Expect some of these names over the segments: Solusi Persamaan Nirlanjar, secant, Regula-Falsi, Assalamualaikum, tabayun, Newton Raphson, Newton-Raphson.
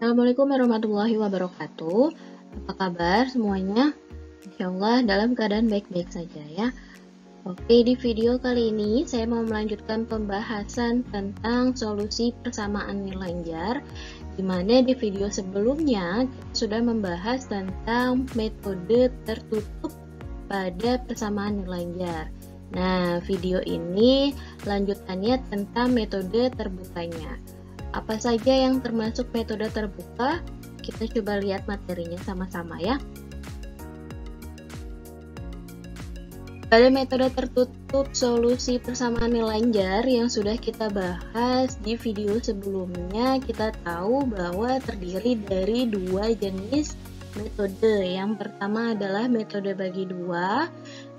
Assalamualaikum warahmatullahi wabarakatuh. Apa kabar semuanya? Insya Allah dalam keadaan baik-baik saja ya. Oke, di video kali ini saya mau melanjutkan pembahasan tentang solusi persamaan Nirlanjar, dimana di video sebelumnya kita sudah membahas tentang metode tertutup pada persamaan Nirlanjar. Nah, video ini lanjutannya tentang metode terbukanya. Apa saja yang termasuk metode terbuka? Kita coba lihat materinya sama-sama ya. Pada metode tertutup solusi persamaan Nirlanjar yang sudah kita bahas di video sebelumnya, kita tahu bahwa terdiri dari dua jenis metode. Yang pertama adalah metode bagi dua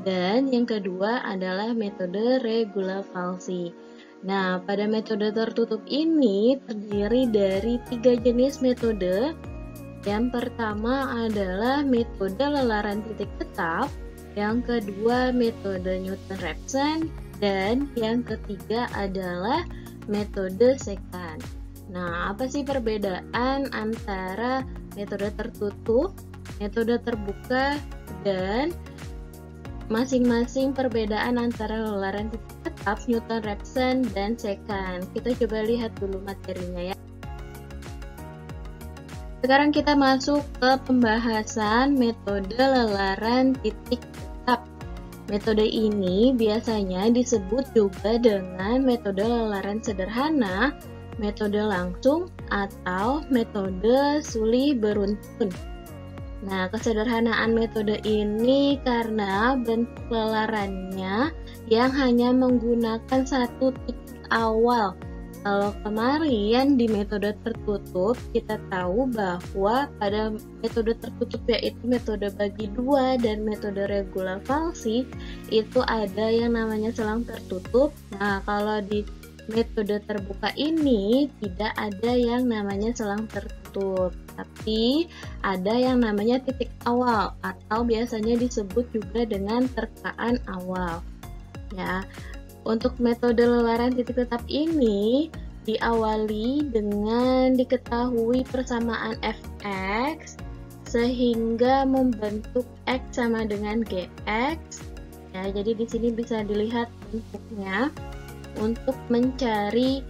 dan yang kedua adalah metode Regula-Falsi. Nah, pada metode tertutup ini terdiri dari tiga jenis metode. Yang pertama adalah metode lelaran titik tetap, yang kedua metode Newton Raphson, dan yang ketiga adalah metode Secant. Nah, apa sih perbedaan antara metode tertutup, metode terbuka, dan masing-masing perbedaan antara lelaran titik tetap, Newton Raphson, dan Secant? Kita coba lihat dulu materinya ya. Sekarang kita masuk ke pembahasan metode lelaran titik tetap. Metode ini biasanya disebut juga dengan metode lelaran sederhana, metode langsung, atau metode sulih beruntun. Nah, kesederhanaan metode ini karena bentuk lelarannya yang hanya menggunakan satu titik awal. Kalau kemarin di metode tertutup kita tahu bahwa pada metode tertutup, yaitu metode bagi dua dan metode Regula-Falsi, itu ada yang namanya selang tertutup. Nah, kalau di metode terbuka ini tidak ada yang namanya selang tertutup, tapi ada yang namanya titik awal atau biasanya disebut juga dengan terkaan awal ya. Untuk metode lelaran titik tetap ini diawali dengan diketahui persamaan fx sehingga membentuk x sama dengan gx ya. Jadi di sini bisa dilihat bentuknya. Untuk mencari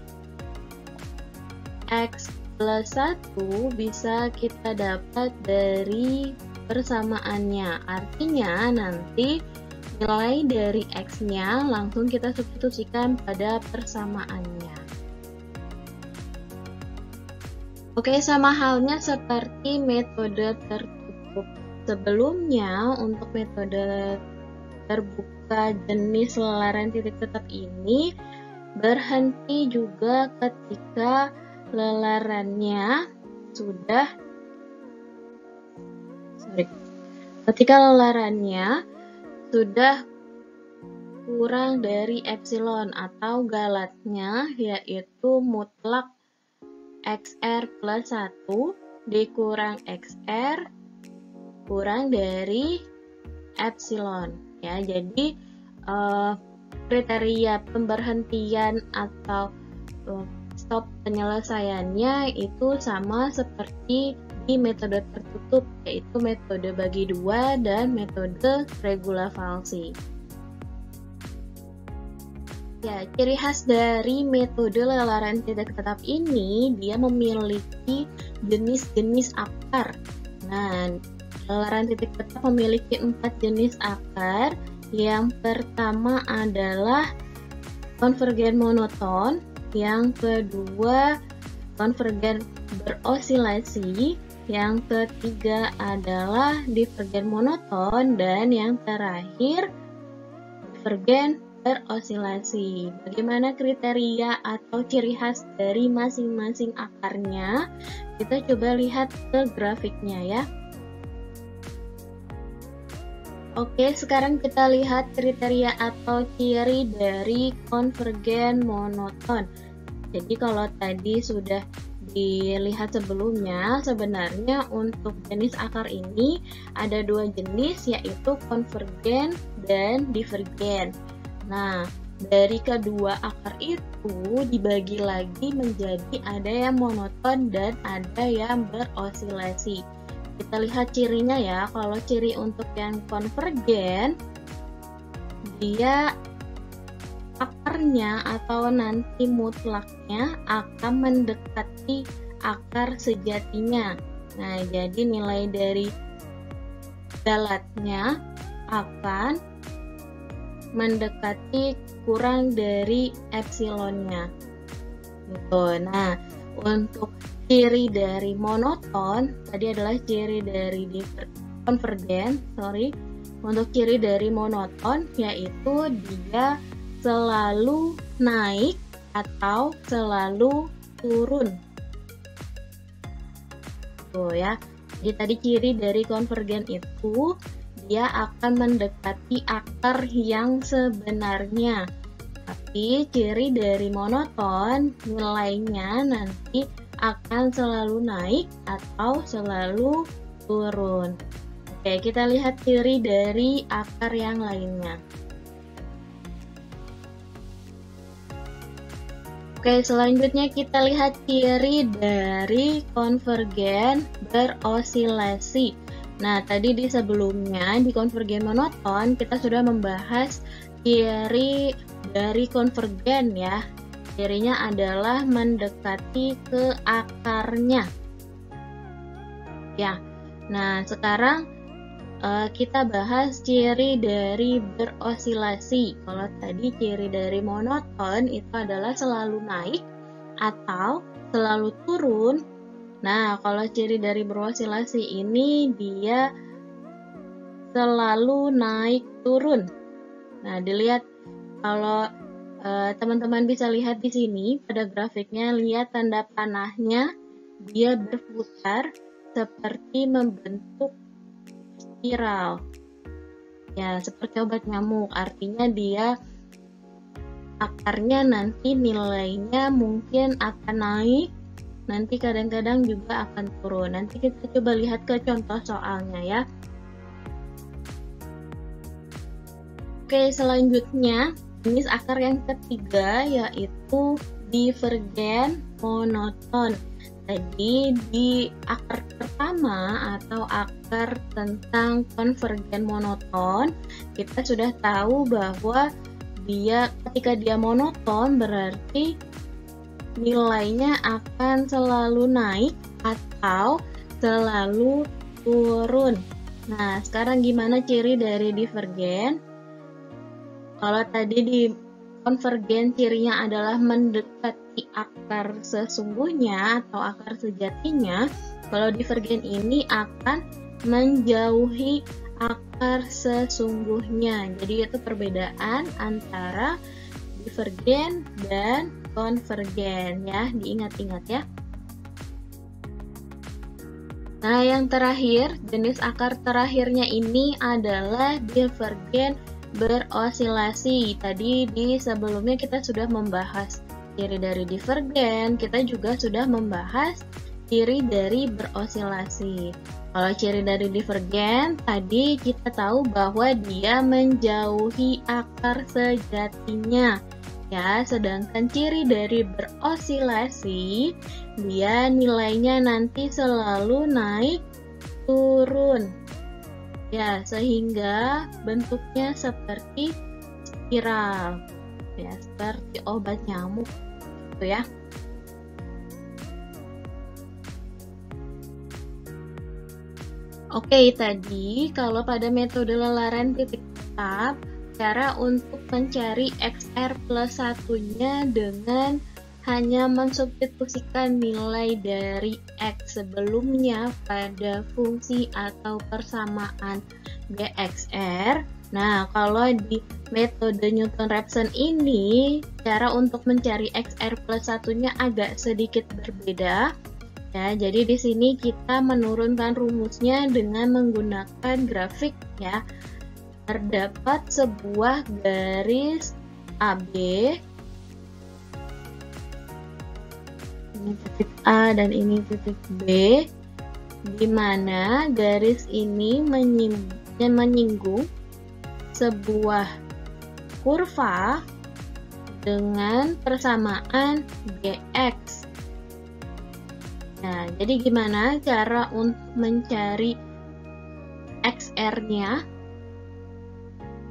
x plus 1 bisa kita dapat dari persamaannya. Artinya nanti nilai dari x-nya langsung kita substitusikan pada persamaannya. Oke, sama halnya seperti metode tertutup sebelumnya. Untuk metode terbuka jenis lelaran titik tetap ini berhenti juga ketika lelarannya sudah kurang dari epsilon atau galatnya, yaitu mutlak xr plus 1 dikurang xr kurang dari epsilon. Ya, jadi kriteria pemberhentian atau stop penyelesaiannya itu sama seperti di metode tertutup, yaitu metode bagi dua dan metode Regula-Falsi. Ya, ciri khas dari metode lelaran titik tetap ini, dia memiliki jenis-jenis akar. Nah, lelaran titik tetap memiliki 4 jenis akar. Yang pertama adalah konvergen monoton, yang kedua konvergen berosilasi, yang ketiga adalah divergen monoton, dan yang terakhir divergen berosilasi. Bagaimana kriteria atau ciri khas dari masing-masing akarnya? Kita coba lihat ke grafiknya ya. Oke, sekarang kita lihat kriteria atau ciri dari konvergen monoton. Jadi kalau tadi sudah dilihat sebelumnya, sebenarnya untuk jenis akar ini ada dua jenis, yaitu konvergen dan divergen. Nah, dari kedua akar itu satu dibagi lagi menjadi ada yang monoton dan ada yang berosilasi. Kita lihat cirinya ya. Kalau ciri untuk yang konvergen, dia akarnya atau nanti mutlaknya akan mendekati akar sejatinya. Nah, jadi nilai dari dalatnya akan mendekati kurang dari epsilonnya. Gitu. Nah, untuk ciri dari monoton tadi adalah ciri dari konvergen. Untuk ciri dari monoton yaitu dia selalu naik atau selalu turun. Tuh ya. Jadi tadi ciri dari konvergen itu dia akan mendekati akar yang sebenarnya. Tapi ciri dari monoton nilainya nanti akan selalu naik atau selalu turun. Oke, kita lihat ciri dari akar yang lainnya. Oke, selanjutnya kita lihat ciri dari konvergen berosilasi. Nah, tadi di sebelumnya di konvergen monoton kita sudah membahas ciri dari konvergen ya. Cirinya adalah mendekati ke akarnya. Ya. Nah, sekarang kita bahas ciri dari berosilasi. Kalau tadi ciri dari monoton itu adalah selalu naik atau selalu turun. Nah, kalau ciri dari berosilasi ini dia selalu naik turun. Nah, dilihat kalau teman-teman bisa lihat di sini pada grafiknya, lihat tanda panahnya dia berputar seperti membentuk spiral ya, seperti obat nyamuk. Artinya dia akarnya nanti nilainya mungkin akan naik, nanti kadang-kadang juga akan turun. Nanti kita coba lihat ke contoh soalnya ya. Oke, selanjutnya jenis akar yang ketiga yaitu divergen monoton. Jadi di akar pertama atau akar tentang konvergen monoton, kita sudah tahu bahwa dia ketika dia monoton berarti nilainya akan selalu naik atau selalu turun. Nah, sekarang gimana ciri dari divergen? Kalau tadi di konvergen cirinya adalah mendekati akar sesungguhnya atau akar sejatinya, kalau divergen ini akan menjauhi akar sesungguhnya. Jadi itu perbedaan antara divergen dan konvergen ya, diingat-ingat ya. Nah, yang terakhir, jenis akar terakhirnya ini adalah divergen berosilasi. Tadi di sebelumnya kita sudah membahas ciri dari divergen, kita juga sudah membahas ciri dari berosilasi. Kalau ciri dari divergen tadi kita tahu bahwa dia menjauhi akar sejatinya ya, sedangkan ciri dari berosilasi dia nilainya nanti selalu naik turun ya, sehingga bentuknya seperti spiral ya, seperti obat nyamuk gitu ya. Oke, tadi kalau pada metode lelaran titik tetap, cara untuk mencari XR plus satunya dengan hanya mensubstitusikan nilai dari X sebelumnya pada fungsi atau persamaan BXR. Nah, kalau di metode Newton-Raphson ini, cara untuk mencari XR plus satunya agak sedikit berbeda. Ya, jadi di sini kita menurunkan rumusnya dengan menggunakan grafik ya. Terdapat sebuah garis AB, ini titik A dan ini titik B, di mana garis ini menyinggung sebuah kurva dengan persamaan dx. Nah, jadi gimana cara untuk mencari XR-nya?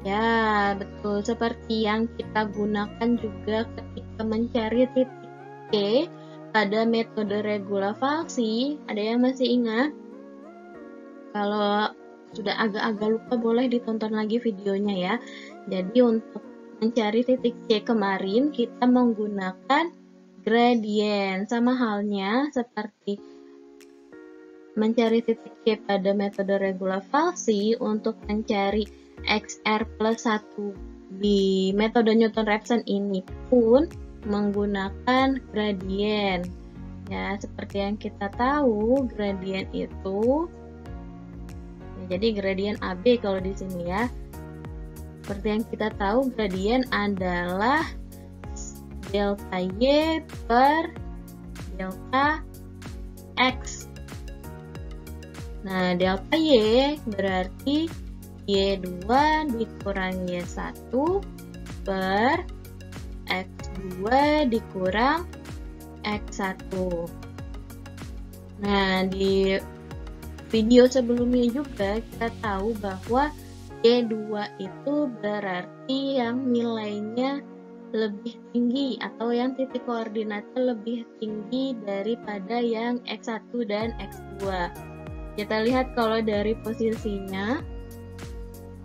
Ya, betul seperti yang kita gunakan juga ketika mencari titik T pada metode Regula-Falsi. Ada yang masih ingat? Kalau sudah agak-agak lupa, boleh ditonton lagi videonya ya. Jadi untuk mencari titik C kemarin kita menggunakan gradien, sama halnya seperti mencari titik C pada metode Regula-Falsi. Untuk mencari XR plus 1 di metode Newton Raphson ini pun menggunakan gradien ya, seperti yang kita tahu gradien itu ya, jadi gradien AB kalau di sini ya, seperti yang kita tahu gradien adalah delta Y per delta X. Nah, delta Y berarti Y2 dikurang Y1 per X2 dikurang X1. Nah, di video sebelumnya juga kita tahu bahwa Y2 itu berarti yang nilainya lebih tinggi atau yang titik koordinatnya lebih tinggi daripada yang X1 dan X2. Kita lihat kalau dari posisinya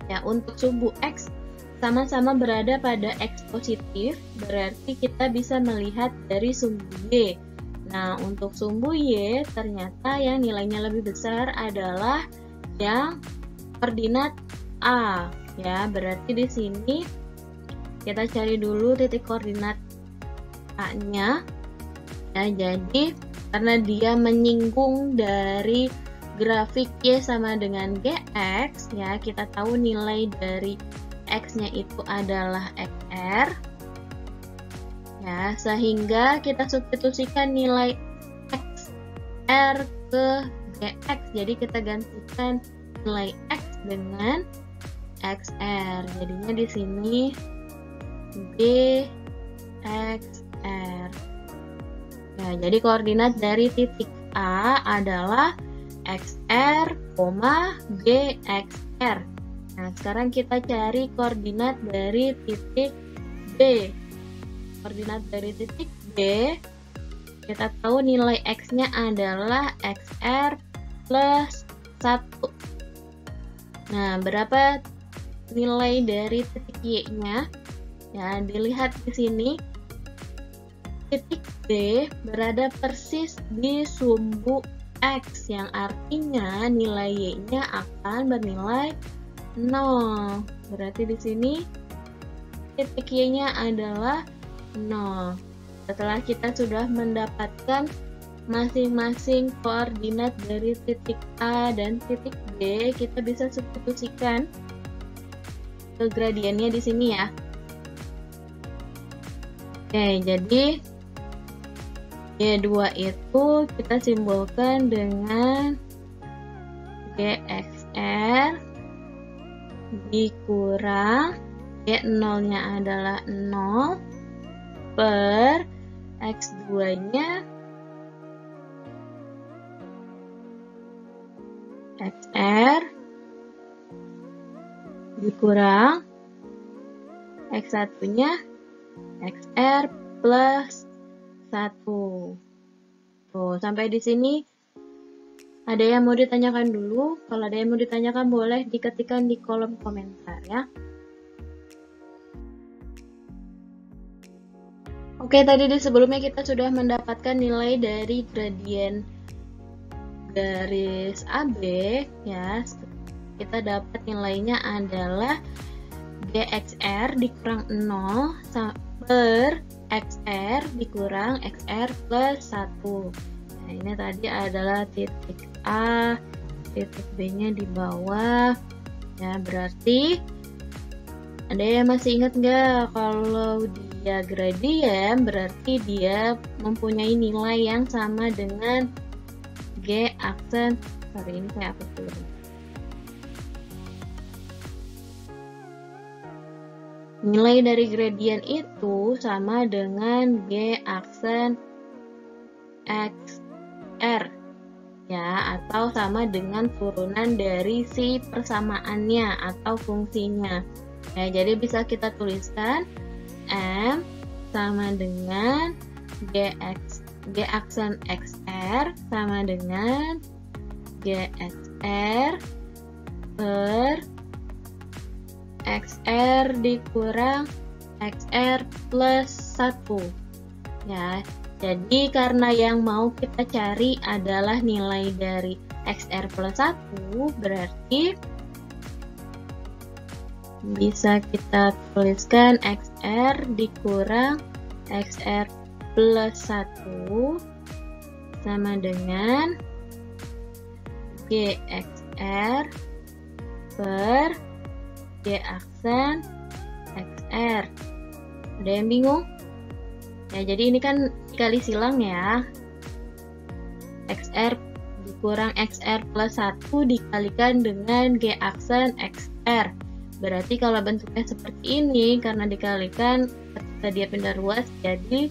ya, untuk sumbu X sama-sama berada pada X positif, berarti kita bisa melihat dari sumbu Y. Nah, untuk sumbu Y ternyata yang nilainya lebih besar adalah yang koordinat A ya, berarti di sini kita cari dulu titik koordinat A-nya. Nah, jadi karena dia menyinggung dari grafik Y sama dengan GX, ya kita tahu nilai dari X-nya itu adalah XR. Ya, sehingga kita substitusikan nilai XR ke GX. Jadi kita gantikan nilai X dengan XR. Jadinya di sini DXR. Nah, jadi koordinat dari titik A adalah XR, GXR. Nah, sekarang kita cari koordinat dari titik B. Koordinat dari titik B, kita tahu nilai X-nya adalah XR plus 1. Nah, berapa nilai dari titik Y-nya? Ya, dilihat di sini titik D berada persis di sumbu X, yang artinya nilai Y-nya akan bernilai 0. Berarti di sini titik Y-nya adalah 0. Setelah kita sudah mendapatkan masing-masing koordinat dari titik A dan titik B, kita bisa substitusikan ke gradiennya di sini ya. Oke, jadi Y2 itu kita simbolkan dengan GXR dikurang Y0-nya adalah 0 per X2-nya XR dikurang X1-nya XR plus 1. Tuh, sampai di sini ada yang mau ditanyakan dulu? Kalau ada yang mau ditanyakan boleh diketikkan di kolom komentar ya. Oke, tadi di sebelumnya kita sudah mendapatkan nilai dari gradien garis AB ya. Kita dapat nilainya adalah GXR dikurang 0 per XR dikurang XR plus 1. Nah, ini tadi adalah titik A, titik B-nya di bawah. Ya, berarti ada yang masih ingat nggak kalau dia gradien berarti dia mempunyai nilai yang sama dengan G aksen. Sorry, ini saya hapus dulu. Nilai dari gradien itu sama dengan G aksen XR, ya, atau sama dengan turunan dari si persamaannya atau fungsinya. Ya, jadi bisa kita tuliskan M sama dengan G aksen XR sama dengan GXR per XR dikurang XR plus 1, ya. Jadi karena yang mau kita cari adalah nilai dari XR plus 1, berarti bisa kita tuliskan XR dikurang XR plus 1 sama dengan GXR per G aksen XR. Ada yang bingung? Ya, jadi ini kan dikali silang ya. XR dikurang XR plus 1 dikalikan dengan G aksen XR. Berarti kalau bentuknya seperti ini, karena dikalikan ketika dia pindah ruas, jadi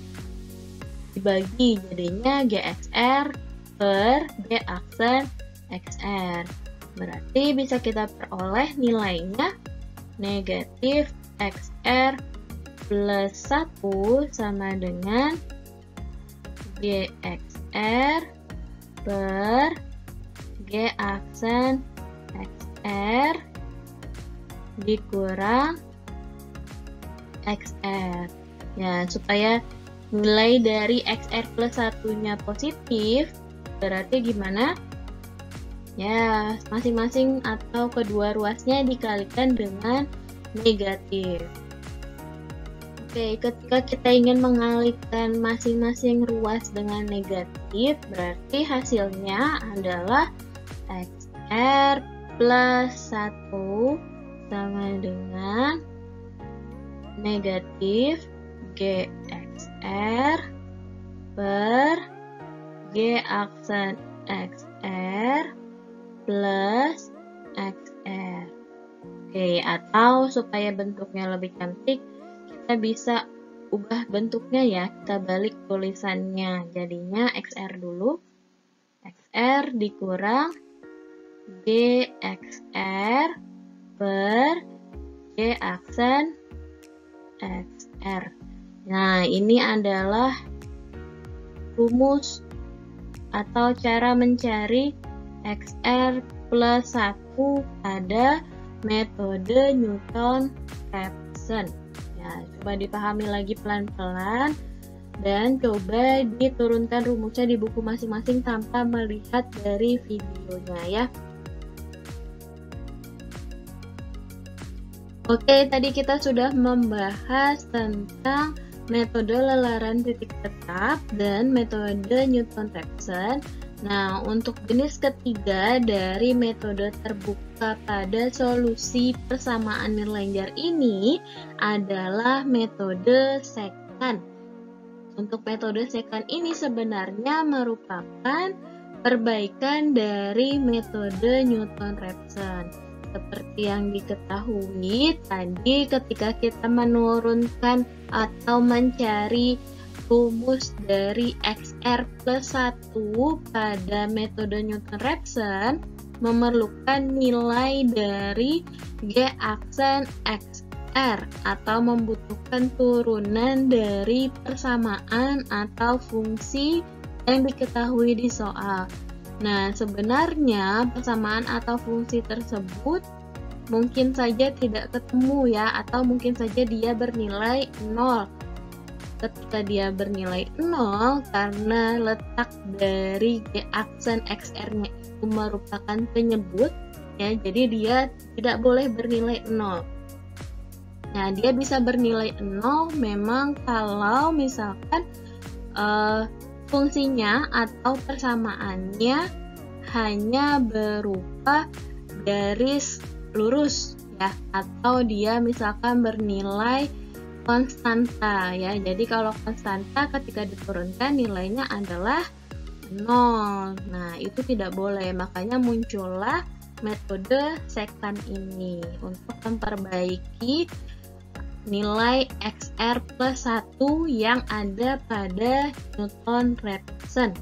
dibagi, jadinya GXR per G aksen XR. Berarti bisa kita peroleh nilainya negatif XR plus 1 sama dengan GXR per G aksen XR dikurang XR. Ya, supaya nilai dari XR plus 1-nya positif, berarti gimana? Ya, masing-masing atau kedua ruasnya dikalikan dengan negatif. Oke, ketika kita ingin mengalihkan masing-masing ruas dengan negatif, berarti hasilnya adalah XR plus 1 sama dengan negatif GXR per G aksen XR plus XR. Oke, atau supaya bentuknya lebih cantik, kita bisa ubah bentuknya ya, kita balik tulisannya. Jadinya XR dulu, XR dikurang GXR per G aksen XR. Nah, ini adalah rumus atau cara mencari XR plus 1 pada metode Newton-Raphson. Ya, coba dipahami lagi pelan-pelan dan coba diturunkan rumusnya di buku masing-masing tanpa melihat dari videonya ya. Oke, tadi kita sudah membahas tentang metode lelaran titik tetap dan metode Newton-Raphson. Nah, untuk jenis ketiga dari metode terbuka pada solusi persamaan Nirlanjar ini adalah metode secant. Untuk metode secant ini sebenarnya merupakan perbaikan dari metode Newton-Raphson. Seperti yang diketahui tadi, ketika kita menurunkan atau mencari rumus dari XR plus 1 pada metode Newton-Raphson memerlukan nilai dari G aksen XR atau membutuhkan turunan dari persamaan atau fungsi yang diketahui di soal. Nah, sebenarnya persamaan atau fungsi tersebut mungkin saja tidak ketemu ya, atau mungkin saja dia bernilai 0. Ketika dia bernilai 0, karena letak dari G aksen XR-nya itu merupakan penyebut ya, jadi dia tidak boleh bernilai 0. Nah, dia bisa bernilai 0 memang kalau misalkan fungsinya atau persamaannya hanya berupa garis lurus ya, atau dia misalkan bernilai konstanta ya. Jadi kalau konstanta ketika diturunkan nilainya adalah 0. Nah, itu tidak boleh, makanya muncullah metode secant ini untuk memperbaiki nilai XR plus 1 yang ada pada Newton Raphson.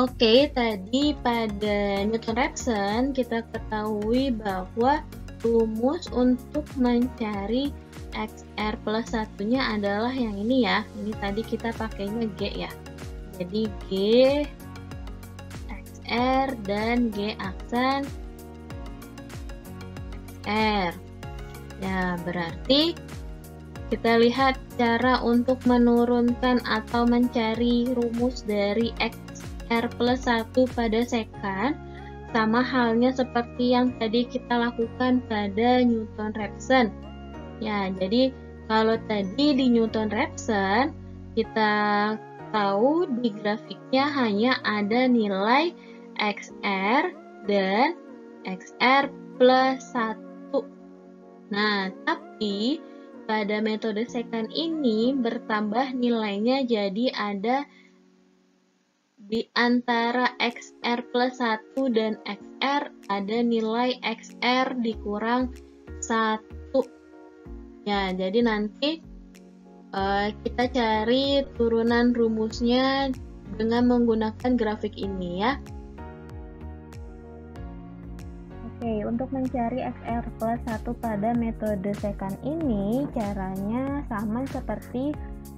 Oke, tadi pada Newton Raphson kita ketahui bahwa rumus untuk mencari XR plus 1-nya adalah yang ini ya. Ini tadi kita pakainya G ya. Jadi G, XR, dan G aksen XR. Ya, berarti kita lihat cara untuk menurunkan atau mencari rumus dari XR plus 1 pada sekan. Sama halnya seperti yang tadi kita lakukan pada Newton Raphson. Ya, jadi kalau tadi di Newton Raphson kita tahu di grafiknya hanya ada nilai XR dan XR plus 1. Nah, tapi pada metode secant ini bertambah nilainya, jadi ada di antara XR plus 1 dan XR ada nilai XR dikurang 1. Ya, jadi nanti kita cari turunan rumusnya dengan menggunakan grafik ini ya. Oke, untuk mencari XR plus 1 pada metode secant ini caranya sama seperti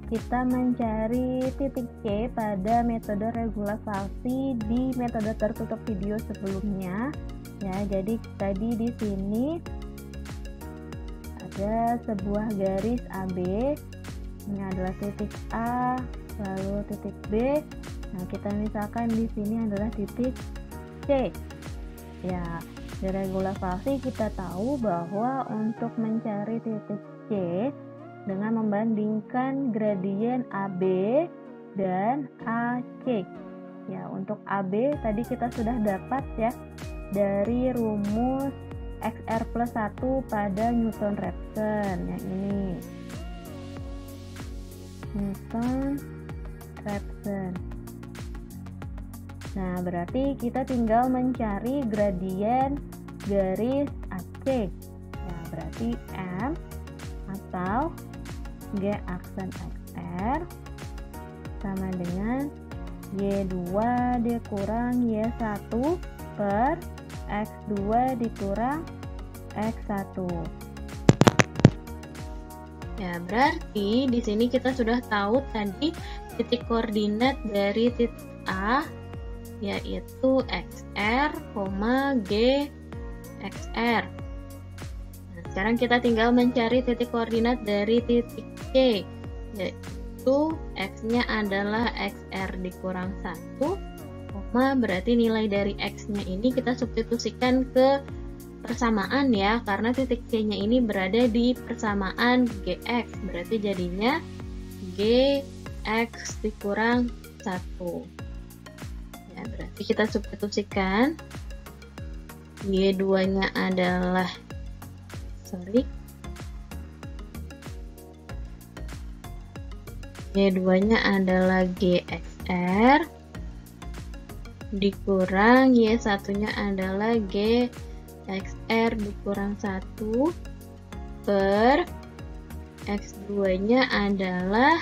kita mencari titik C pada metode Regula-Falsi di metode tertutup video sebelumnya ya. Jadi tadi di sini ada sebuah garis AB, ini adalah titik A, lalu titik B. Nah, kita misalkan di sini adalah titik C ya. Di Regula-Falsi kita tahu bahwa untuk mencari titik C dengan membandingkan gradien AB dan AC. Ya, untuk AB tadi kita sudah dapat ya dari rumus XR plus 1 pada Newton Raphson yang ini. Newton Raphson. Nah, berarti kita tinggal mencari gradien garis AC. Ya, berarti M atau G aksen XR sama dengan Y2 dikurang Y1 per X2 dikurang X1. Ya, berarti di sini kita sudah tahu tadi titik koordinat dari titik A yaitu XR, G, XR. Nah, sekarang kita tinggal mencari titik koordinat dari titik C, yaitu X-nya adalah XR dikurang 1, berarti nilai dari X-nya ini kita substitusikan ke persamaan ya, karena titik C-nya ini berada di persamaan GX, berarti jadinya GX dikurang 1. Berarti kita substitusikan Y2 nya adalah GXR dikurang Y1 nya adalah GXR dikurang 1 per X2 nya adalah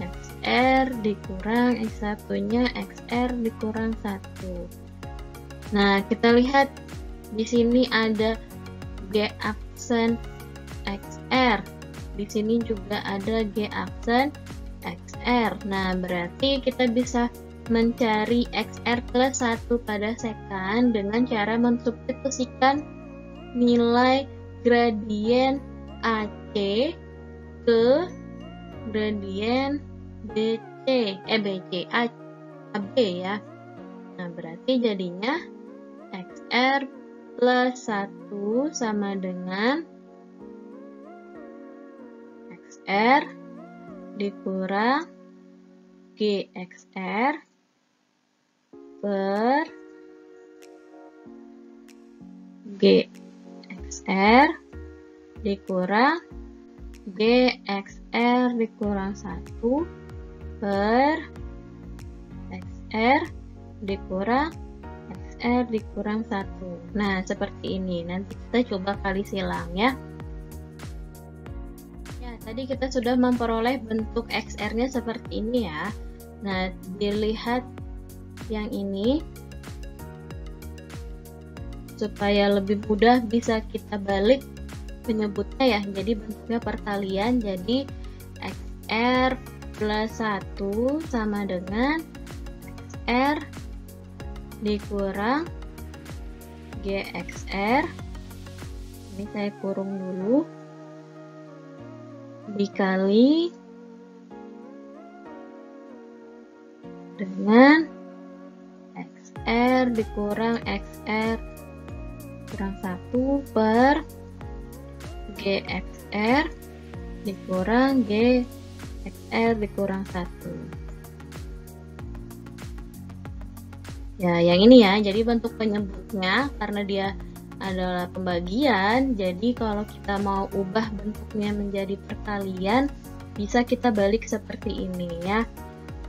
XR dikurang X1 nya XR dikurang 1. Nah, kita lihat di sini ada G aksen XR, di sini juga ada G aksen XR. Nah, berarti kita bisa mencari XR plus 1 pada sekan dengan cara mensubstitusikan nilai gradien AC ke gradien AB ya. Nah, berarti jadinya XR plus 1 sama dengan XR dikurang GXR per GXR dikurang GXR dikurang 1 per XR dikurang R dikurang 1. Nah, seperti ini. Nanti kita coba kali silang ya. Ya, tadi kita sudah memperoleh bentuk XR-nya seperti ini ya. Nah, dilihat yang ini supaya lebih mudah bisa kita balik penyebutnya ya. Jadi bentuknya pertalian, jadi XR plus 1 sama dengan XR dikurang GXR, ini saya kurung dulu, dikali dengan XR dikurang XR kurang 1 per GXR dikurang GXR dikurang 1 ya, yang ini ya. Jadi bentuk penyebutnya karena dia adalah pembagian, jadi kalau kita mau ubah bentuknya menjadi perkalian bisa kita balik seperti ini ya.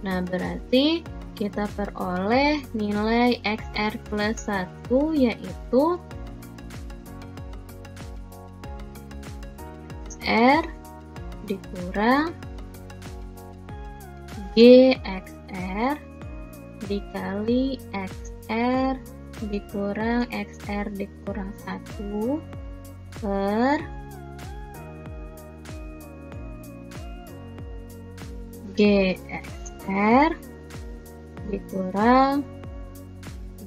Nah, berarti kita peroleh nilai XR plus 1 yaitu XR dikurang GXR dikali XR dikurang XR dikurang 1 per GXR R dikurang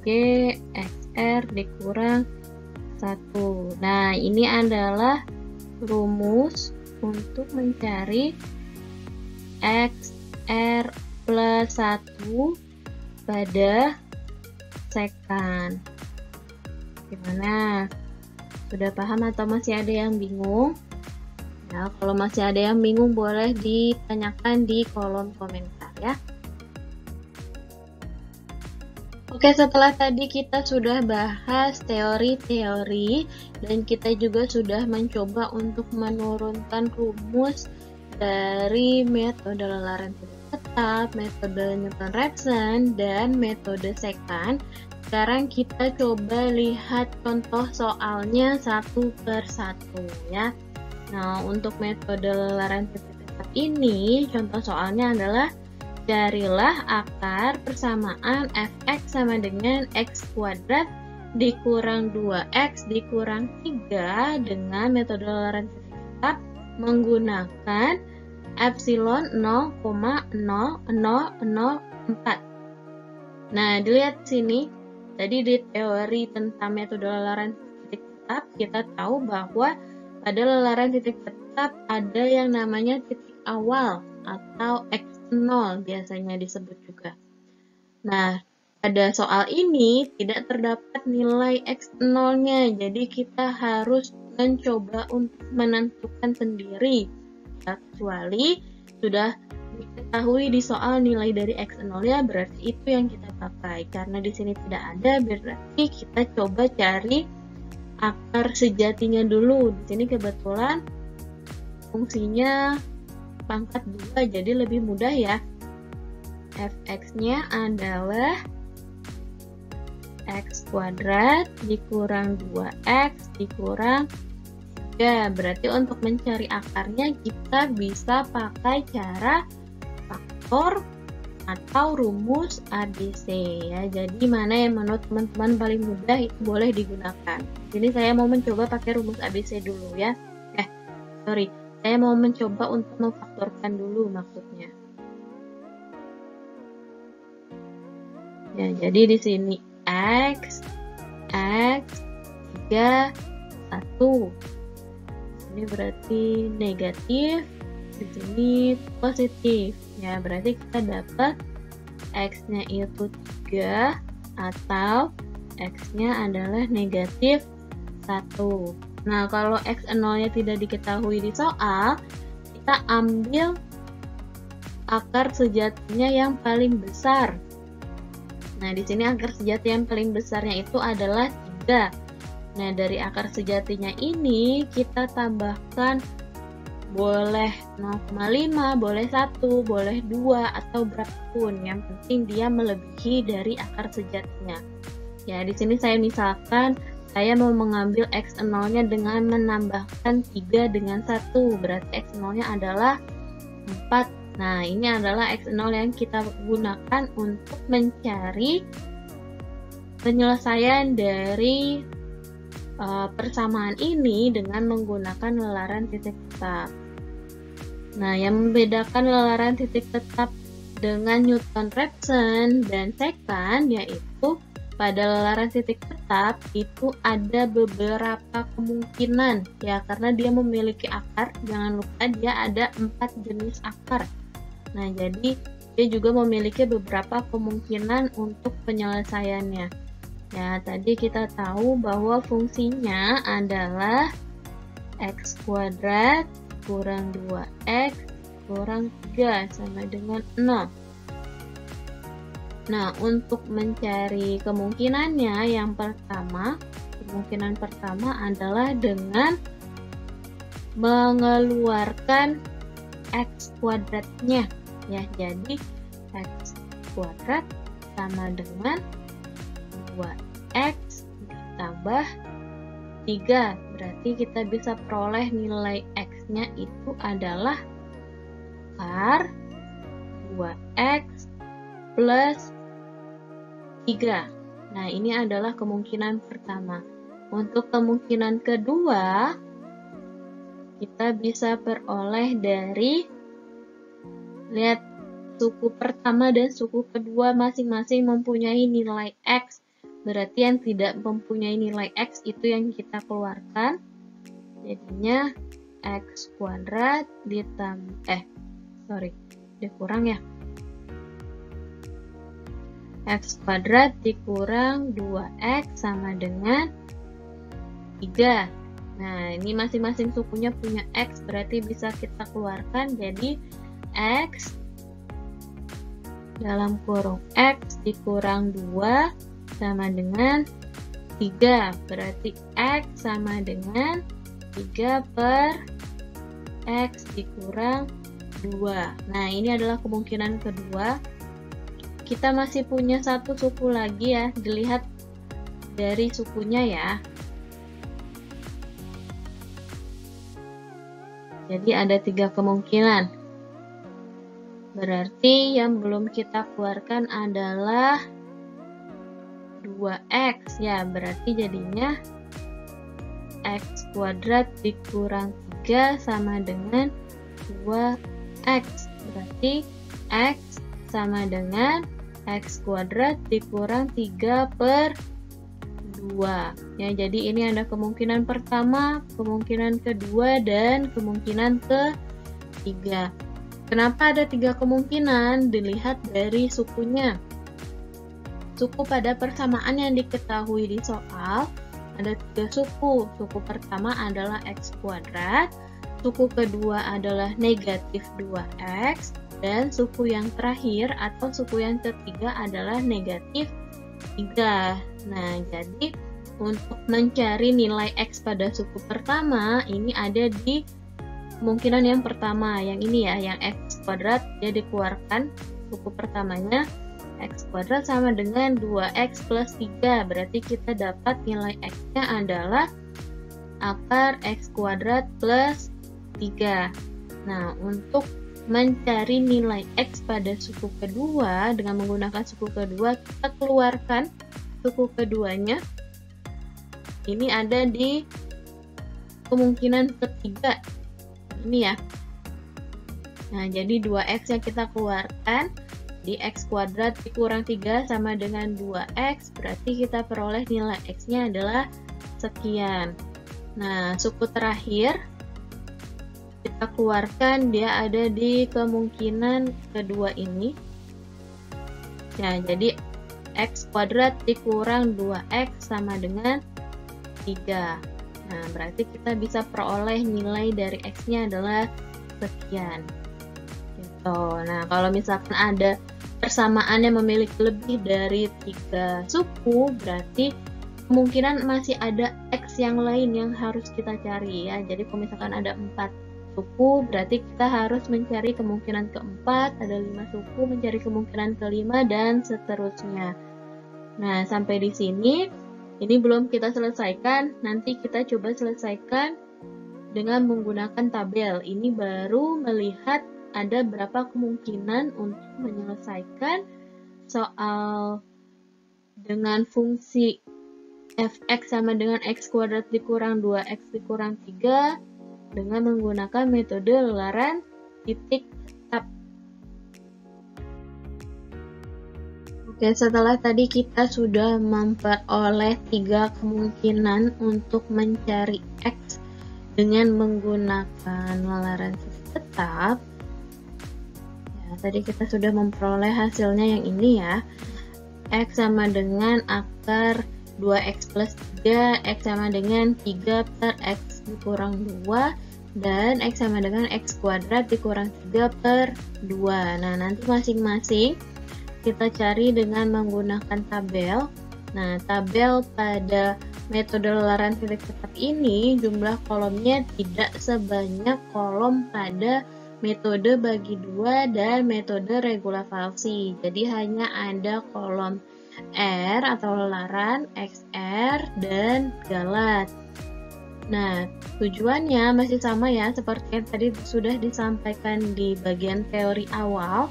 GXR dikurang 1. Nah, ini adalah rumus untuk mencari XR plus 1 pada sekan. Gimana? Sudah paham atau masih ada yang bingung? Ya, kalau masih ada yang bingung boleh ditanyakan di kolom komentar ya. Oke, setelah tadi kita sudah bahas teori-teori dan kita juga sudah mencoba untuk menurunkan rumus dari metode Lorentz tetap, metode Newton Raphson, dan metode Secant. Sekarang kita coba lihat contoh soalnya satu per satu ya. Nah, untuk metode Lorentz tetap ini contoh soalnya adalah carilah akar persamaan fx sama dengan x kuadrat dikurang 2x dikurang 3 dengan metode Lorentz tetap menggunakan epsilon 0,0004. Nah, dilihat sini tadi di teori tentang metode Lorentz tetap kita tahu bahwa pada Lorentz titik tetap ada yang namanya titik awal atau x0 biasanya disebut juga. Nah, pada soal ini tidak terdapat nilai x0-nya, jadi kita harus mencoba untuk menentukan sendiri. Kecuali sudah diketahui di soal nilai dari x0-nya, berarti itu yang kita pakai. Karena di sini tidak ada, berarti kita coba cari akar sejatinya dulu. Di sini kebetulan fungsinya pangkat 2 jadi lebih mudah ya. Fx-nya adalah x kuadrat dikurang 2x dikurang 3. Berarti untuk mencari akarnya kita bisa pakai cara faktor atau rumus ADC ya. Jadi mana yang menurut teman-teman paling mudah itu boleh digunakan. Jadi saya mau mencoba pakai rumus ABC dulu ya. Saya mau mencoba untuk memfaktorkan dulu maksudnya. Ya, jadi di sini x 3 1. Ini berarti negatif, di sini positif. Ya, berarti kita dapat x-nya itu 3 atau x-nya adalah negatif 1. Nah, kalau x0-nya tidak diketahui di soal, kita ambil akar sejatinya yang paling besar. Nah, di sini akar sejati yang paling besarnya itu adalah 3. Nah, dari akar sejatinya ini kita tambahkan boleh 0,5, boleh 1, boleh 2, atau berapapun. Yang penting dia melebihi dari akar sejatinya. Ya, di sini saya misalkan saya mau mengambil x0-nya dengan menambahkan 3 dengan 1, berarti x0-nya adalah 4. Nah, ini adalah x0 yang kita gunakan untuk mencari penyelesaian dari persamaan ini dengan menggunakan lelaran titik tetap. Nah, yang membedakan lelaran titik tetap dengan Newton Raphson dan Secant yaitu pada lelaran titik tetap itu ada beberapa kemungkinan ya, karena dia memiliki akar. Jangan lupa dia ada 4 jenis akar. Nah, jadi dia juga memiliki beberapa kemungkinan untuk penyelesaiannya. Ya, tadi kita tahu bahwa fungsinya adalah x kuadrat kurang 2x kurang 3 sama dengan 0. Nah, untuk mencari kemungkinannya, yang pertama, kemungkinan pertama adalah dengan mengeluarkan x kuadratnya. Ya, jadi x kuadrat sama dengan 2x ditambah 3. Berarti kita bisa peroleh nilai x-nya itu adalah akar 2x plus 3. Nah, ini adalah kemungkinan pertama. Untuk kemungkinan kedua, kita bisa peroleh dari lihat suku pertama dan suku kedua masing-masing mempunyai nilai X. Berarti yang tidak mempunyai nilai X itu yang kita keluarkan. Jadinya X kuadrat X kuadrat dikurang 2X sama dengan 3. Nah, ini masing-masing sukunya punya X, berarti bisa kita keluarkan. Jadi, X dalam kurung X dikurang 2 sama dengan 3. Berarti, X sama dengan 3 per X dikurang 2. Nah, ini adalah kemungkinan kedua. Kita masih punya satu suku lagi ya, dilihat dari sukunya ya. Jadi ada 3 kemungkinan. Berarti yang belum kita keluarkan adalah 2x ya, berarti jadinya x kuadrat dikurang 3 sama dengan 2x. Berarti x sama dengan X kuadrat dikurang 3 per 2 ya. Jadi ini ada kemungkinan pertama, kemungkinan kedua, dan kemungkinan ketiga. Kenapa ada 3 kemungkinan? Dilihat dari sukunya. Suku pada persamaan yang diketahui di soal ada 3 suku. Suku pertama adalah X kuadrat, suku kedua adalah negatif 2X, dan suku yang terakhir atau suku yang ketiga adalah negatif 3. Nah, jadi untuk mencari nilai X pada suku pertama ini ada di kemungkinan yang pertama, yang ini ya, yang X kuadrat. Dia dikeluarkan suku pertamanya, X kuadrat sama dengan 2X plus 3. Berarti kita dapat nilai X-nya adalah akar X kuadrat plus 3. Nah, untuk mencari nilai X pada suku kedua, dengan menggunakan suku kedua kita keluarkan suku keduanya. Ini ada di kemungkinan ketiga ini ya. Nah, jadi 2x yang kita keluarkan di X kuadrat dikurang 3 sama dengan 2x, berarti kita peroleh nilai X nya adalah sekian. Nah, suku terakhir kita keluarkan, dia ada di kemungkinan kedua ini ya. Jadi X kuadrat dikurang 2X sama dengan 3. Nah, berarti kita bisa peroleh nilai dari X nya adalah sekian gitu. Nah, kalau misalkan ada persamaan yang memiliki lebih dari 3 suku, berarti kemungkinan masih ada X yang lain yang harus kita cari ya. Jadi kalau misalkan ada 4 suku, berarti kita harus mencari kemungkinan keempat, ada 5 suku mencari kemungkinan kelima, dan seterusnya. Nah, sampai di sini ini belum kita selesaikan. Nanti kita coba selesaikan dengan menggunakan tabel. Ini baru melihat ada berapa kemungkinan untuk menyelesaikan soal dengan fungsi fx sama dengan x kuadrat dikurang 2x dikurang 3 dengan menggunakan metode lelaran titik tap. Oke, setelah tadi kita sudah memperoleh 3 kemungkinan untuk mencari x dengan menggunakan lelaran titik tap. Ya, tadi kita sudah memperoleh hasilnya yang ini ya. X sama dengan akar 2x plus 3, x sama dengan 3 per x dikurang 2, dan x sama dengan x kuadrat dikurang 3 per 2. Nah, nanti masing-masing kita cari dengan menggunakan tabel. Nah, tabel pada metode lelaran titik tetap ini jumlah kolomnya tidak sebanyak kolom pada metode bagi dua dan metode Regula-Falsi. Jadi hanya ada kolom R atau lelaran, XR, dan galat. Nah, tujuannya masih sama ya, seperti yang tadi sudah disampaikan di bagian teori awal.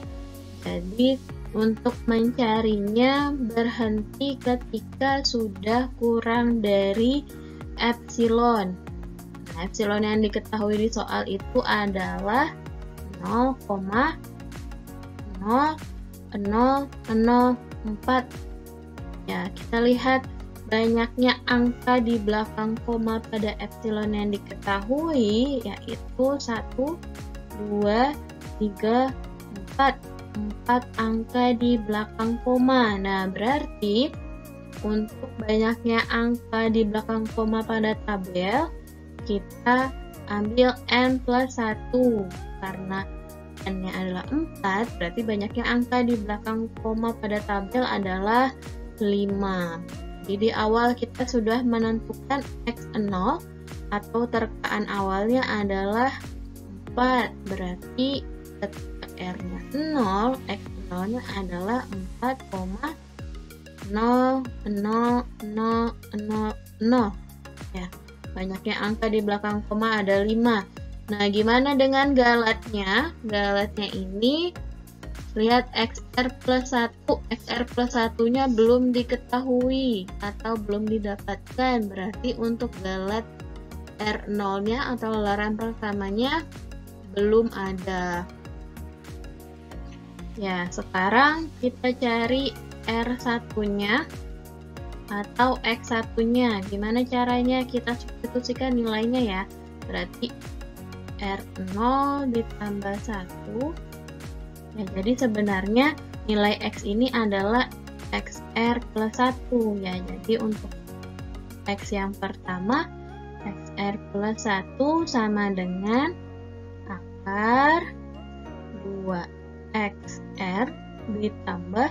Jadi, untuk mencarinya berhenti ketika sudah kurang dari epsilon. Nah, epsilon yang diketahui di soal itu adalah 0,0004. Ya, kita lihat banyaknya angka di belakang koma pada epsilon yang diketahui yaitu 1, 2, 3, 4 angka di belakang koma. Nah, berarti untuk banyaknya angka di belakang koma pada tabel kita ambil n plus 1 karena n-nya adalah 4, berarti banyaknya angka di belakang koma pada tabel adalah 5. Jadi di awal kita sudah menentukan x0 atau terkaan awalnya adalah 4, berarti ketika r-nya 0, x0-nya adalah 4,0000. Ya, banyaknya angka di belakang koma ada 5. Nah, gimana dengan galatnya? Galatnya ini lihat XR plus 1, XR plus 1-nya belum diketahui atau belum didapatkan. Berarti untuk galat R0-nya atau lelaran pertamanya belum ada. Ya, sekarang kita cari R1-nya atau X1-nya. Gimana caranya? Kita substitusikan nilainya ya. Berarti R0 ditambah 1. Ya, jadi sebenarnya nilai X ini adalah XR plus 1 ya. Jadi untuk X yang pertama XR plus 1 sama dengan akar 2XR ditambah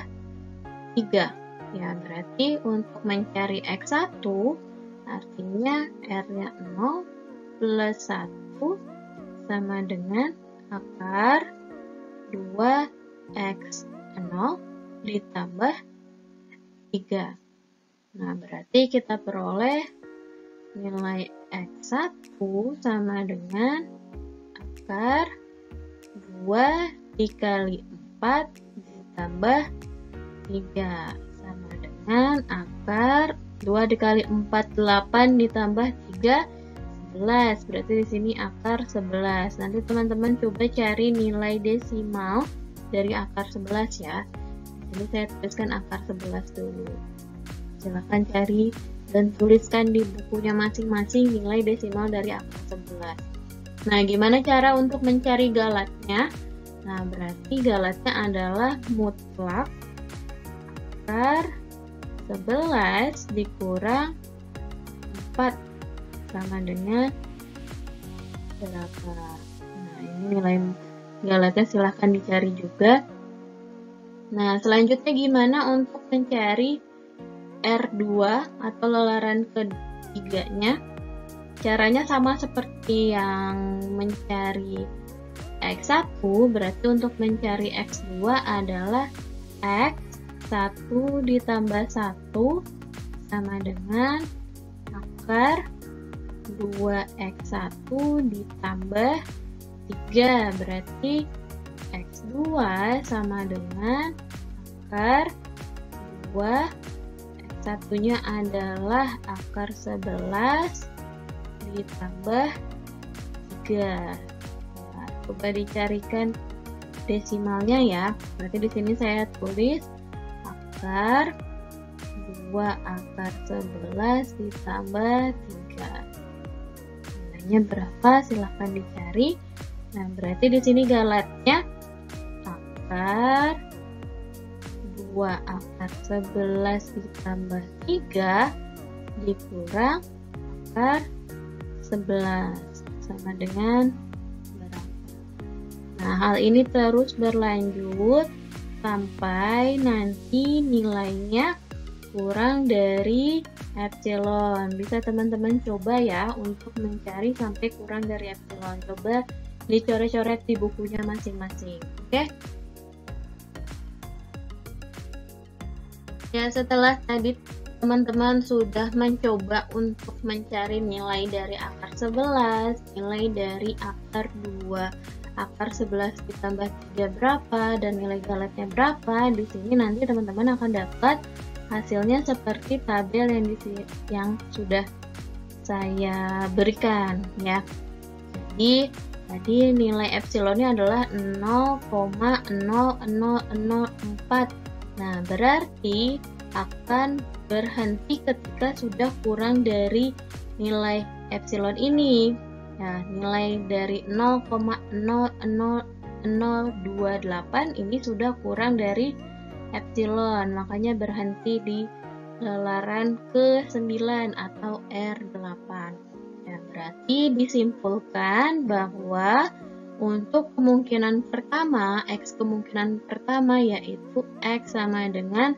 3. Ya, berarti untuk mencari X1 artinya R-nya 0 plus 1 sama dengan akar 2x0 ditambah 3. Nah, berarti kita peroleh nilai x1 sama dengan akar 2 dikali 4 ditambah 3 sama dengan akar 2 dikali 4 8 ditambah 3 11, berarti di sini akar 11. Nanti teman-teman coba cari nilai desimal dari akar 11 ya. Ini saya tuliskan akar 11 dulu. Silahkan cari dan tuliskan di bukunya masing-masing nilai desimal dari akar 11. Nah, gimana cara untuk mencari galatnya? Nah, berarti galatnya adalah mutlak akar 11 dikurang 4 sama dengan berapa. Nah, ini nilai galatnya silahkan dicari juga. Nah, selanjutnya gimana untuk mencari R2 atau lelaran ketiganya? Caranya sama seperti yang mencari X1, berarti untuk mencari X2 adalah X 1 ditambah 1 sama dengan akar 2x1 ditambah 3, berarti x2 sama dengan akar 2, x1-nya adalah akar 11 ditambah 3. Nah, coba dicarikan desimalnya ya. Berarti di sini saya tulis akar 2 akar 11 ditambah 3. Nilainya berapa? Silahkan dicari. Nah, berarti di sini galatnya akar 2 akar 11 ditambah 3 dikurang akar 11 sama dengan berapa? Nah, hal ini terus berlanjut sampai nanti nilainya kurang dari epsilon. Bisa teman-teman coba ya untuk mencari sampai kurang dari epsilon. Coba dicoret-coret di bukunya masing-masing. Oke? Ya, setelah tadi teman-teman sudah mencoba untuk mencari nilai dari akar 11, nilai dari akar 2, akar 11 ditambah 3 berapa, dan nilai galatnya berapa, di sini nanti teman-teman akan dapat hasilnya seperti tabel yang sudah saya berikan ya. Jadi tadi nilai epsilonnya adalah 0,0004. Nah, berarti akan berhenti ketika sudah kurang dari nilai epsilon ini. Nah, nilai dari 0,00028 ini sudah kurang dari epsilon, makanya berhenti di lelaran ke-9 atau R8. Nah, berarti disimpulkan bahwa untuk kemungkinan pertama, X kemungkinan pertama yaitu X sama dengan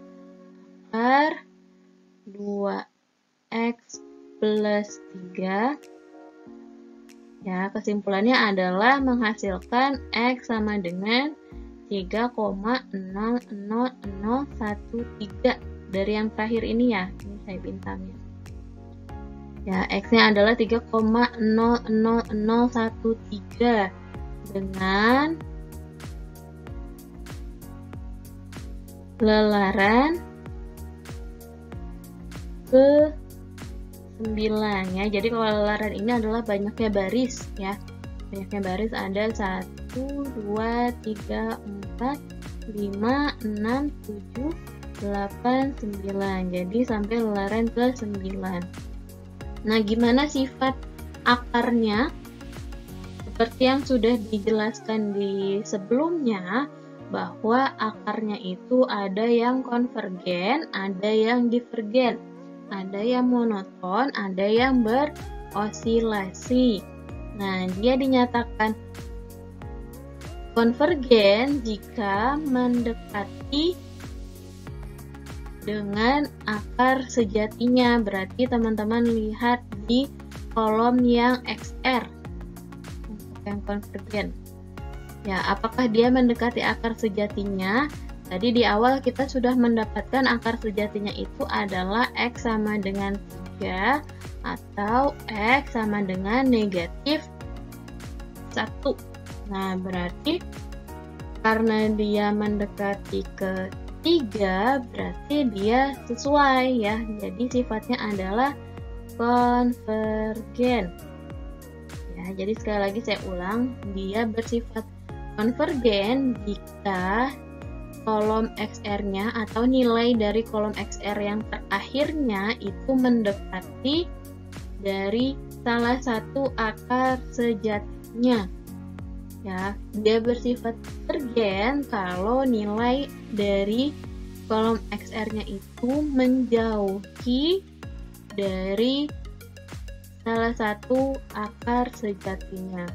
akar 2X plus 3. Ya, kesimpulannya adalah menghasilkan X sama dengan 3,00013 dari yang terakhir ini ya, ini saya bintangnya. Ya, X-nya adalah 3,00013 dengan lelaran ke 9 ya. Jadi kalau lelaran ini adalah banyaknya baris ya. Banyaknya baris ada 1, 2, 3, 4, 5, 6, 7, 8, 9. Jadi sampai lelaran ke 9. Nah, gimana sifat akarnya? Seperti yang sudah dijelaskan di sebelumnya, bahwa akarnya itu ada yang konvergen, ada yang divergen, ada yang monoton, ada yang berosilasi. Nah, dia dinyatakan konvergen jika mendekati dengan akar sejatinya. Berarti teman-teman lihat di kolom yang XR untuk yang konvergen. Ya, apakah dia mendekati akar sejatinya? Tadi di awal kita sudah mendapatkan akar sejatinya itu adalah X sama dengan 3 atau X sama dengan negatif 1. Nah, berarti karena dia mendekati ke 3, berarti dia sesuai ya. Jadi sifatnya adalah konvergen. Ya, jadi sekali lagi saya ulang, dia bersifat konvergen jika kolom XR-nya atau nilai dari kolom XR yang terakhirnya itu mendekati dari salah satu akar sejatinya. Ya, dia bersifat konvergen kalau nilai dari kolom XR-nya itu menjauhi dari salah satu akar sejatinya.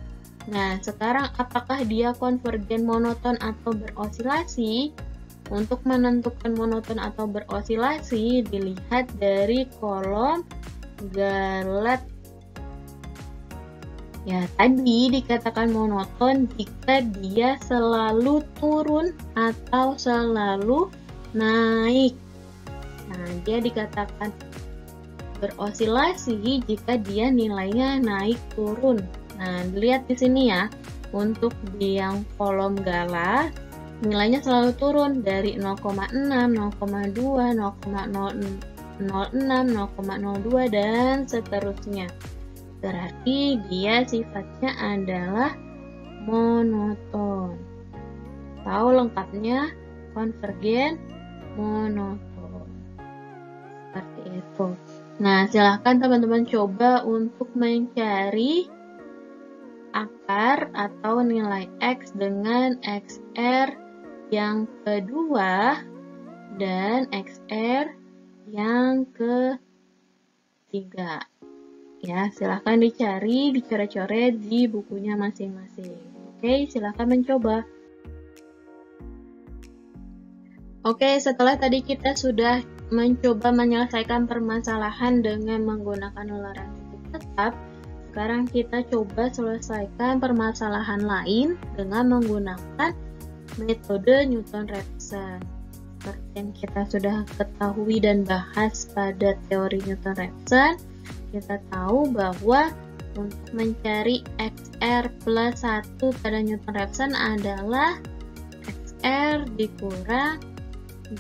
Nah, sekarang apakah dia konvergen monoton atau berosilasi? Untuk menentukan monoton atau berosilasi dilihat dari kolom galat. Ya, tadi dikatakan monoton jika dia selalu turun atau selalu naik. Nah, dia dikatakan berosilasi jika dia nilainya naik turun. Nah, dilihat di sini ya, untuk di yang kolom gala nilainya selalu turun dari 0,6, 0,2, 0,06, 0,02 dan seterusnya. Berarti dia sifatnya adalah monoton atau lengkapnya konvergen monoton, seperti itu. Nah, silahkan teman-teman coba untuk mencari akar atau nilai X dengan XR yang kedua dan XR yang ketiga. Ya, silahkan dicari, dicoret-coret di bukunya masing-masing. Oke, silahkan mencoba. Oke, setelah tadi kita sudah mencoba menyelesaikan permasalahan dengan menggunakan ularan titik tetap, sekarang kita coba selesaikan permasalahan lain dengan menggunakan metode Newton-Raphson. Seperti yang kita sudah ketahui dan bahas pada teori Newton-Raphson, kita tahu bahwa untuk mencari XR plus 1 pada Newton-Raphson adalah XR dikurang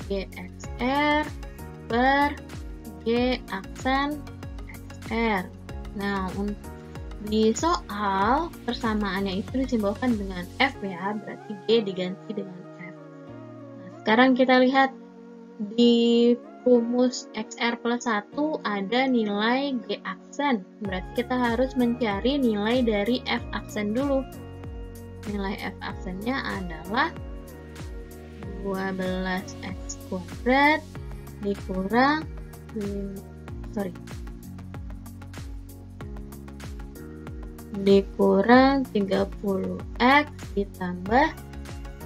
GXR per G aksen XR. Nah, untuk di soal persamaannya itu disimbolkan dengan F ya, berarti G diganti dengan. Sekarang kita lihat di rumus XR plus 1 ada nilai G aksen. Berarti kita harus mencari nilai dari F aksen dulu. Nilai F aksennya adalah 12X kuadrat dikurang 30X ditambah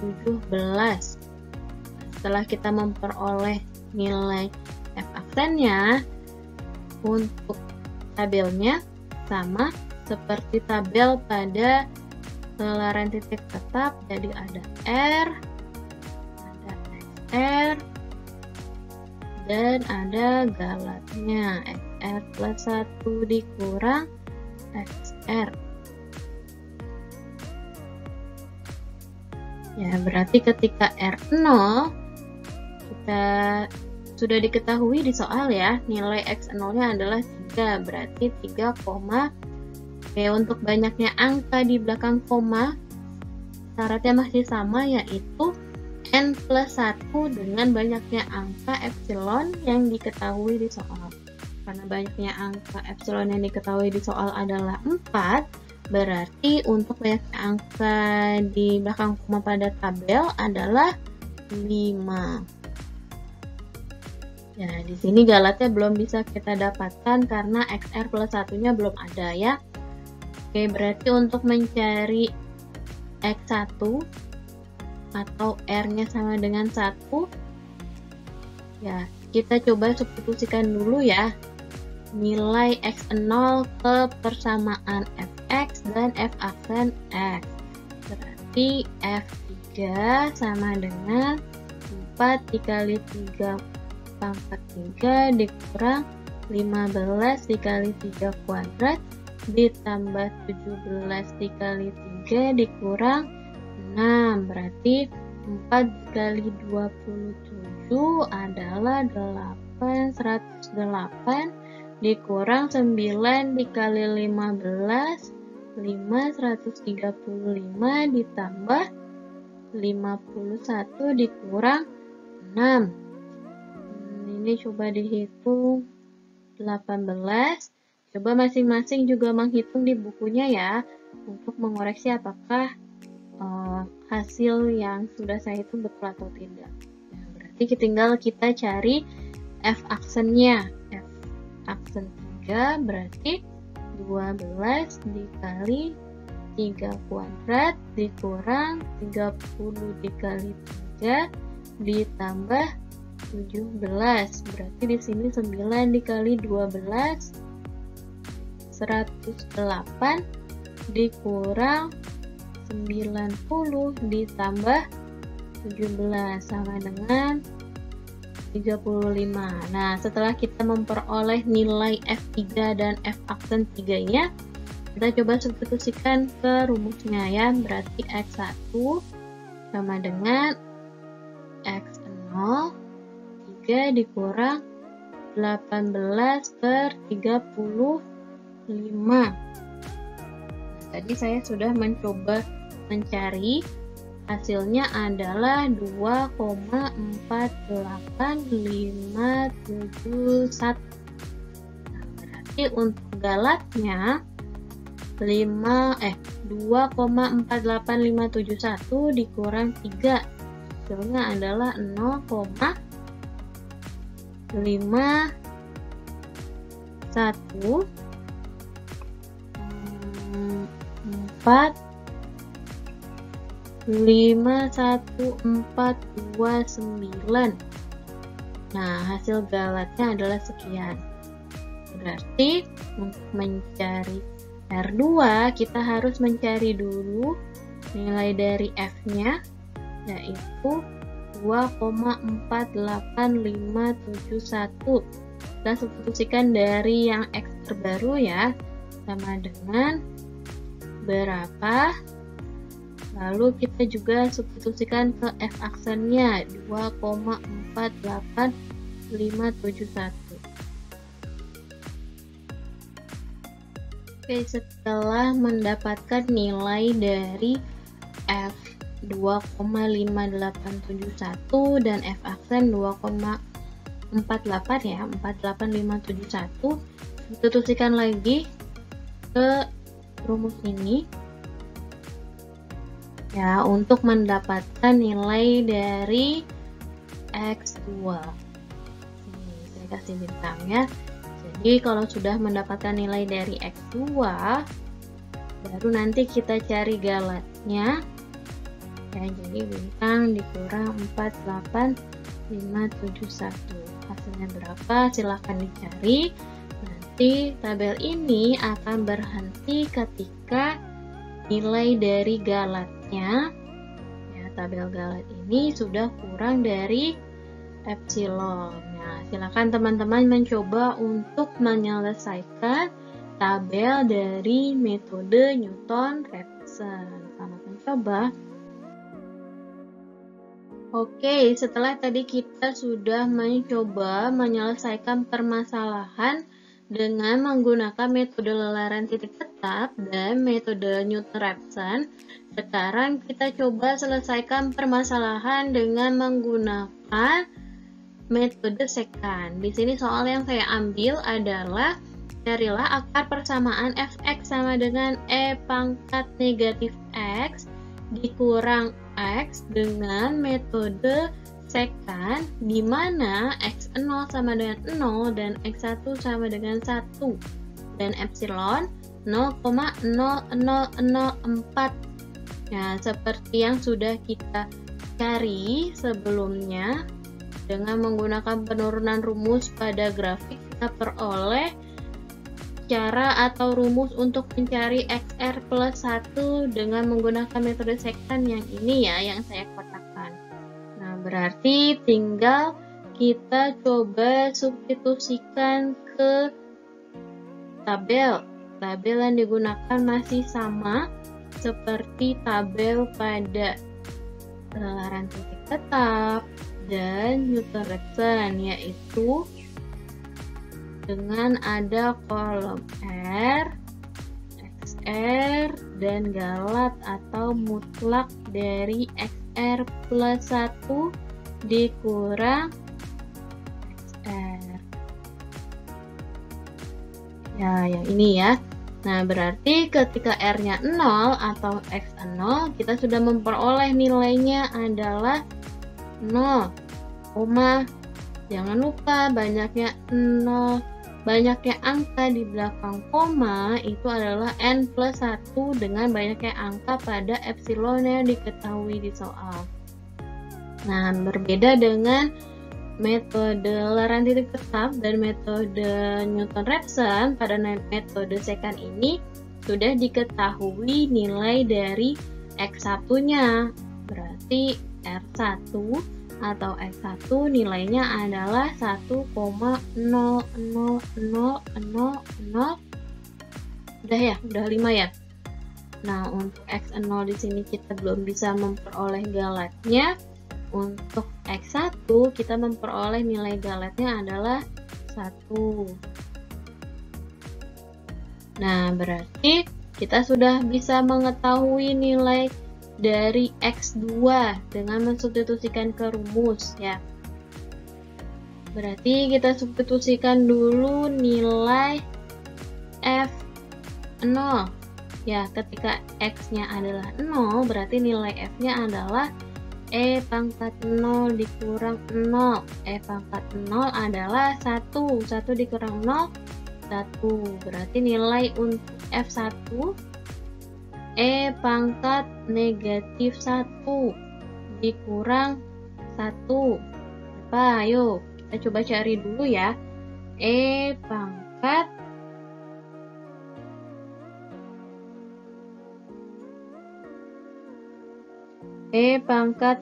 17. Setelah kita memperoleh nilai F aksennya, untuk tabelnya sama seperti tabel pada ularan titik tetap, jadi ada R, ada XR, dan ada galatnya XR plus 1 dikurang XR. Ya, berarti ketika R0 kita sudah diketahui di soal ya, nilai X0-nya adalah 3, berarti 3, untuk banyaknya angka di belakang koma, syaratnya masih sama yaitu N plus 1 dengan banyaknya angka epsilon yang diketahui di soal. Karena banyaknya angka epsilon yang diketahui di soal adalah 4, berarti untuk banyaknya angka di belakang koma pada tabel adalah 5. Ya, di sini galatnya belum bisa kita dapatkan karena XR plus 1-nya belum ada ya. Oke, berarti untuk mencari X1 atau R-nya sama dengan 1, ya, kita coba substitusikan dulu ya nilai X0 ke persamaan Fx dan F aksen X. Berarti F3 sama dengan 4 dikali 3 pangkat 3 dikurang 15 dikali 3 kuadrat ditambah 17 dikali 3 dikurang 6, berarti 4 dikali 27 adalah 8, 108 dikurang 9 dikali 15, 135 ditambah 51 dikurang 6. Ini coba dihitung 18. Coba masing-masing juga menghitung di bukunya ya, untuk mengoreksi apakah hasil yang sudah saya hitung betul atau tidak. Nah, berarti tinggal kita cari F aksennya. F aksen 3 berarti 12 dikali 3 kuadrat dikurang 30 dikali 3 ditambah 17, berarti di sini 9 dikali 12 108 dikurang 90 ditambah 17 sama dengan 35. Nah, setelah kita memperoleh nilai F3 dan F aksen 3-nya, kita coba substitusikan ke rumusnya ya. Berarti X1 sama dengan X0 3 dikurang 18/35. Tadi saya sudah mencoba mencari, hasilnya adalah 2,48571. Nah, berarti untuk galatnya 2,48571 dikurang 3, hasilnya adalah 0,51429. Nah, hasil galatnya adalah sekian. Berarti untuk mencari R2 kita harus mencari dulu nilai dari F-nya, yaitu 2,48571. Kita substitusikan dari yang X terbaru ya, sama dengan berapa, lalu kita juga substitusikan ke F aksennya 2,48571. Oke, setelah mendapatkan nilai dari F 2,5871 dan F aksen 2,48 ya, 48571, substitusikan lagi ke rumus ini ya, untuk mendapatkan nilai dari X2. Saya kasih bintang ya. Jadi kalau sudah mendapatkan nilai dari X2, baru nanti kita cari galatnya ya. Jadi bintang dikurang 48571, hasilnya berapa silahkan dicari. Nanti tabel ini akan berhenti ketika nilai dari galat ya, tabel galat ini sudah kurang dari epsilon. Nah, silakan teman-teman mencoba untuk menyelesaikan tabel dari metode Newton Raphson. Selamat mencoba. Oke, setelah tadi kita sudah mencoba menyelesaikan permasalahan dengan menggunakan metode lelaran titik tetap dan metode Newton-Raphson, sekarang kita coba selesaikan permasalahan dengan menggunakan metode secant. Di sini soal yang saya ambil adalah carilah akar persamaan fx sama dengan e pangkat negatif x dikurang x dengan metode secant, di mana x0 sama dengan 0 dan x1 sama dengan 1 dan epsilon 0,0004. Nah, seperti yang sudah kita cari sebelumnya, dengan menggunakan penurunan rumus pada grafik, kita peroleh cara atau rumus untuk mencari XR plus 1 dengan menggunakan metode secant yang ini ya, yang saya kotakkan. Nah, berarti tinggal kita coba substitusikan ke tabel. Tabel yang digunakan masih sama seperti tabel pada lelaran titik tetap dan Newton-Raphson, yaitu dengan ada kolom R, XR, dan galat atau mutlak dari XR plus 1 dikurang XR ya, yang ini ya. Nah, berarti ketika R-nya 0 atau X0, kita sudah memperoleh nilainya adalah 0, jangan lupa banyaknya 0, banyaknya angka di belakang koma itu adalah N plus 1 dengan banyaknya angka pada epsilon yang diketahui di soal. Nah, berbeda dengan metode lelaran titik tetap dan metode Newton-Raphson, pada metode secant ini sudah diketahui nilai dari X1-nya, berarti R1 atau S1 nilainya adalah 1,00000. Udah ya, udah 5 ya. Nah, untuk X0 di sini kita belum bisa memperoleh galatnya. Untuk X1 kita memperoleh nilai galatnya adalah 1. Nah, berarti kita sudah bisa mengetahui nilai dari X2 dengan mensubstitusikan ke rumus ya. Berarti kita substitusikan dulu nilai F0 ya. Ketika X nya adalah 0, berarti nilai F nya adalah E pangkat 0 dikurang 0. E pangkat 0 adalah 1. 1 dikurang 0 1. Berarti nilai untuk F1 E pangkat negatif 1 dikurang 1. Apa? Ayo kita coba cari dulu ya. E pangkat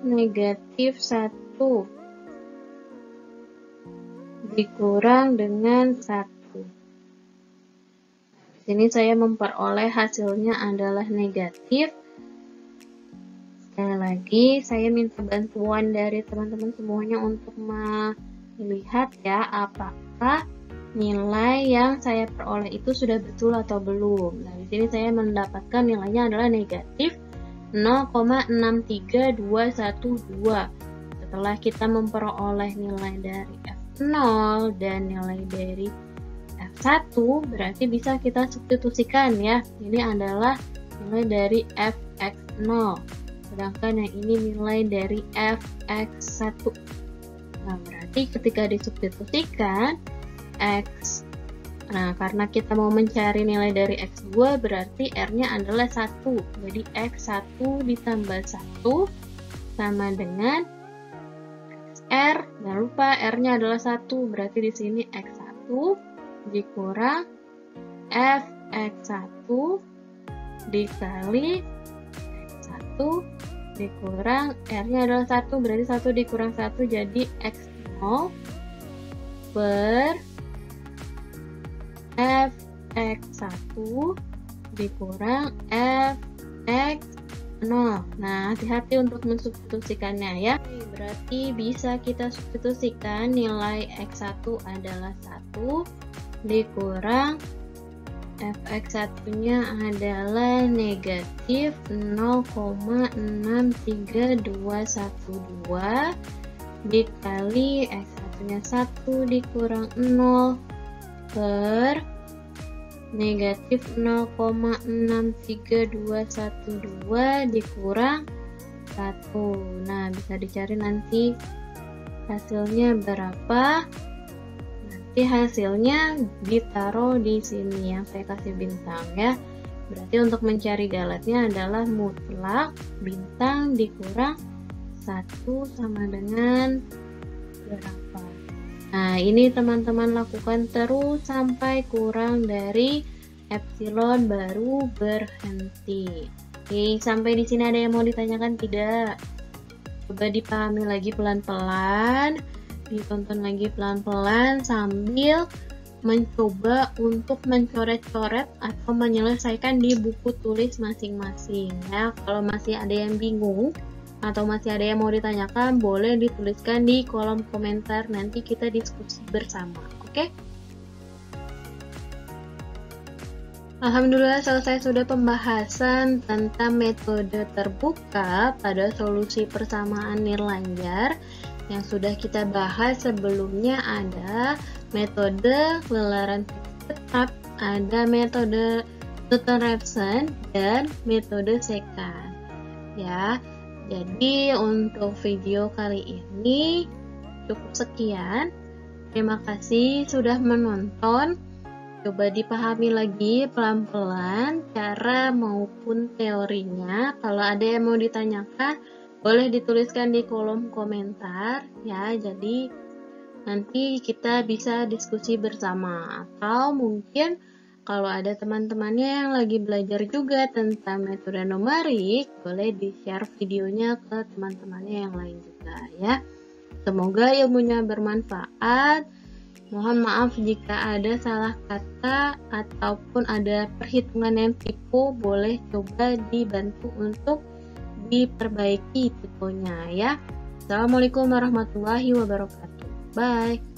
negatif 1 dikurang dengan 1. Sini saya memperoleh hasilnya adalah negatif. Sekali lagi saya minta bantuan dari teman-teman semuanya untuk melihat ya, apakah nilai yang saya peroleh itu sudah betul atau belum. Nah, di sini saya mendapatkan nilainya adalah negatif 0,63212. Setelah kita memperoleh nilai dari F0 dan nilai dari 1, berarti bisa kita substitusikan ya. Ini adalah nilai dari fx0, sedangkan yang ini nilai dari fx1. Nah, berarti ketika disubstitusikan x, nah karena kita mau mencari nilai dari x2, berarti r-nya adalah 1. Jadi x1 ditambah 1 sama dengan r. Jangan lupa r-nya adalah 1, berarti di sini x1 dikurang fx1 dikali x1 dikurang r-nya adalah 1, berarti 1 dikurang 1 jadi x0 per fx1 dikurang fx0. Nah, hati-hati untuk mensubstitusikannya ya. Berarti bisa kita substitusikan nilai x1 adalah 1 dikurang fx1-nya adalah negatif 0,63212 dikali x1-nya 1 dikurang 0 per negatif 0,63212 dikurang 1. Nah, bisa dicari nanti hasilnya berapa. Hasilnya ditaruh di sini yang saya kasih bintang ya. Berarti untuk mencari galatnya adalah mutlak bintang dikurang 1 sama dengan berapa. Nah, ini teman-teman lakukan terus sampai kurang dari epsilon baru berhenti. Oke, sampai di sini ada yang mau ditanyakan tidak? Coba dipahami lagi pelan-pelan, ditonton lagi pelan-pelan sambil mencoba untuk mencoret-coret atau menyelesaikan di buku tulis masing-masing ya. Kalau masih ada yang bingung atau masih ada yang mau ditanyakan, boleh dituliskan di kolom komentar, nanti kita diskusi bersama. Oke? Alhamdulillah, selesai sudah pembahasan tentang metode terbuka pada solusi persamaan Nirlanjar. Yang sudah kita bahas sebelumnya ada metode gelaran tetap, ada metode Newton Raphson dan metode Secant ya. Jadi untuk video kali ini cukup sekian. Terima kasih sudah menonton. Coba dipahami lagi pelan-pelan cara maupun teorinya. Kalau ada yang mau ditanyakan, boleh dituliskan di kolom komentar ya, jadi nanti kita bisa diskusi bersama. Atau mungkin kalau ada teman-temannya yang lagi belajar juga tentang metode numerik, boleh di-share videonya ke teman-temannya yang lain juga ya. Semoga ilmunya bermanfaat. Mohon maaf jika ada salah kata ataupun ada perhitungan yang tipu, boleh coba dibantu untuk diperbaiki tipunya ya. Assalamualaikum warahmatullahi wabarakatuh. Bye.